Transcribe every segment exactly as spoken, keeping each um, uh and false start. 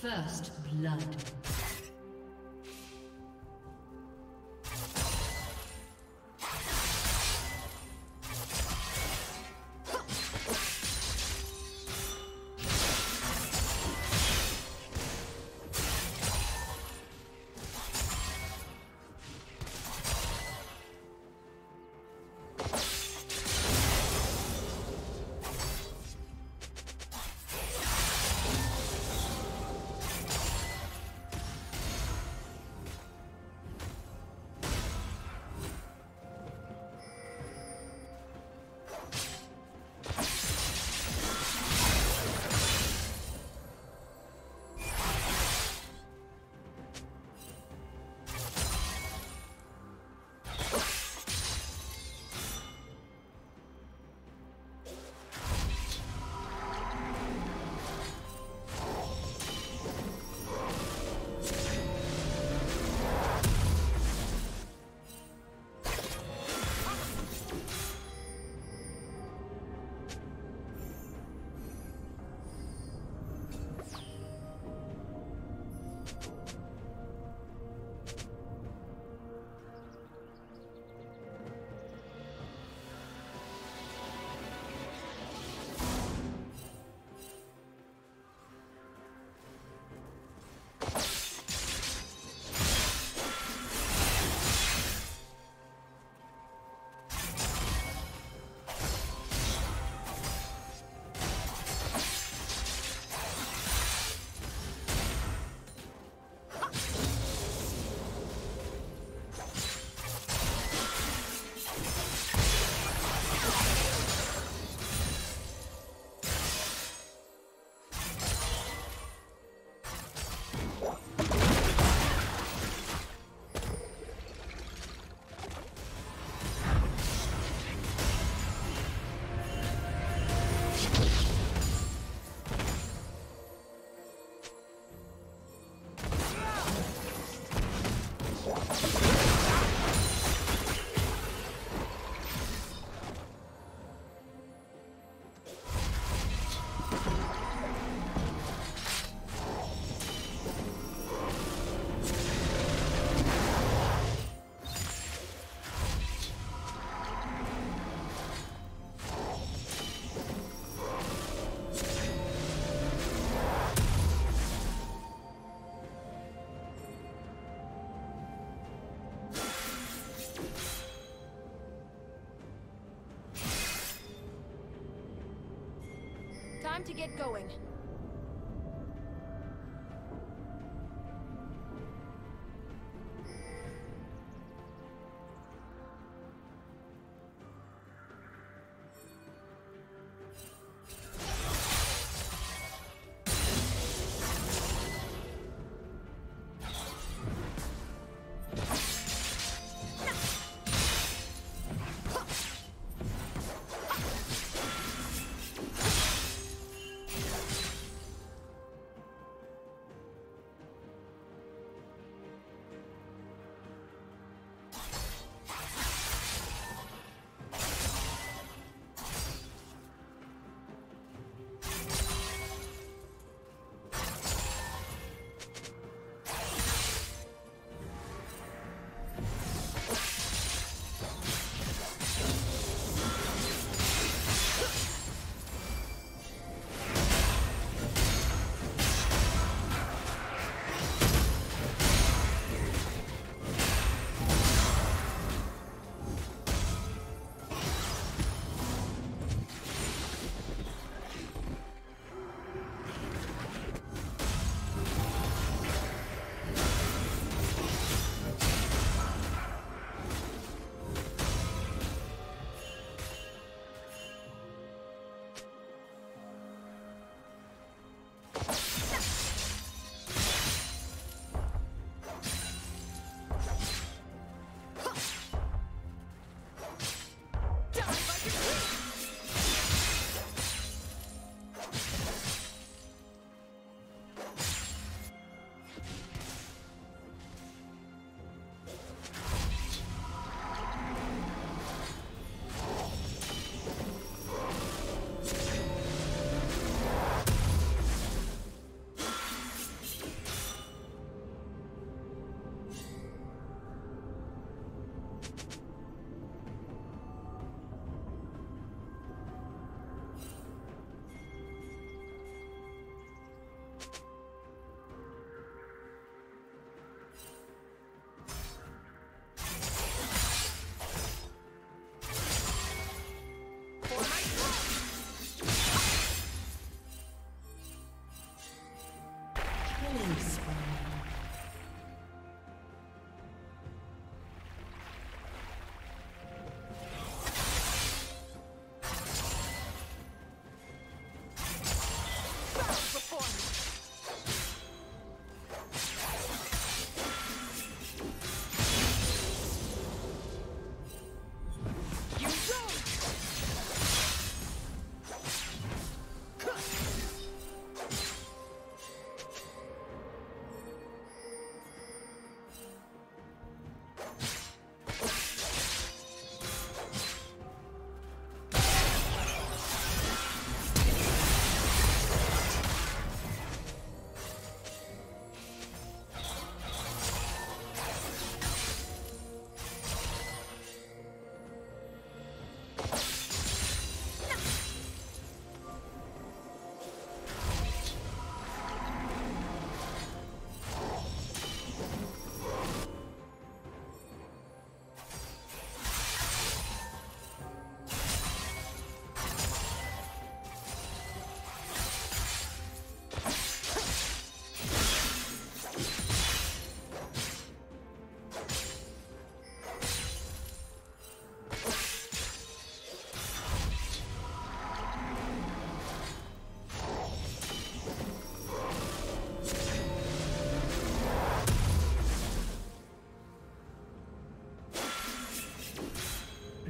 First blood. Time to get going.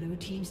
Blue team's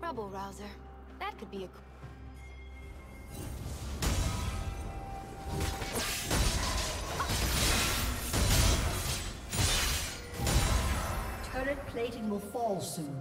Trouble rouser. That could be a... Turret plating will fall soon.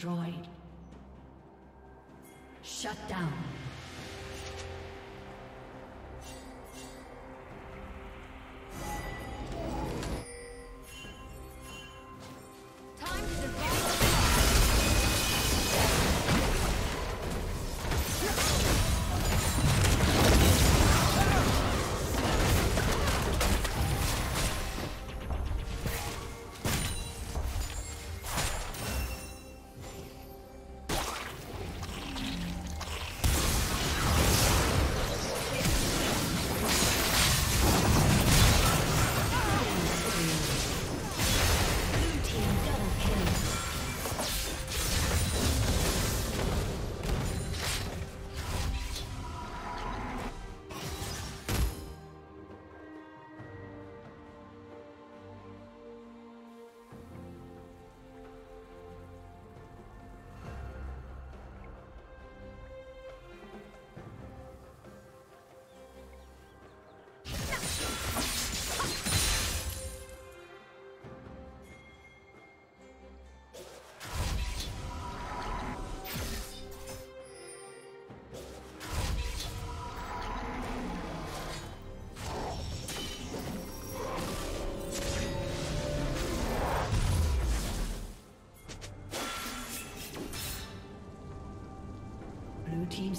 destroyed. Shut down. Team's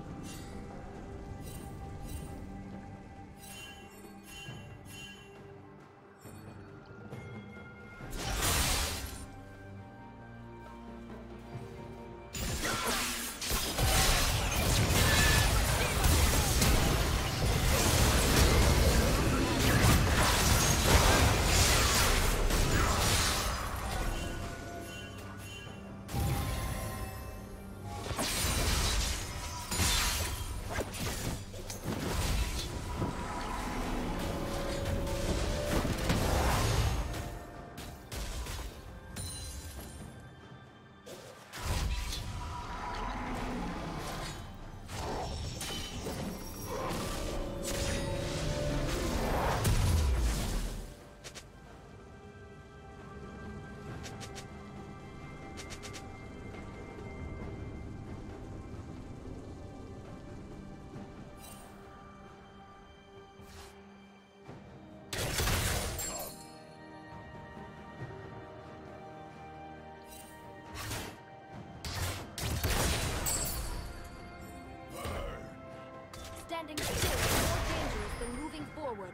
Standing still is more dangerous than moving forward.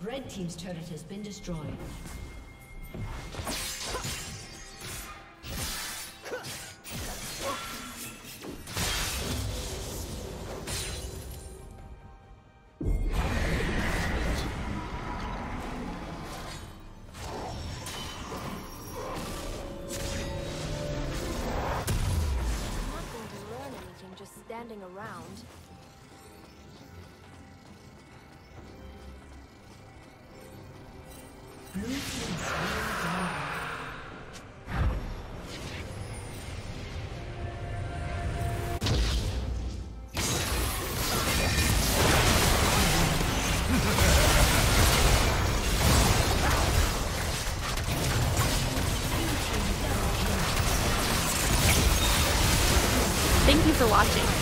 Red team's turret has been destroyed. Thank you for watching.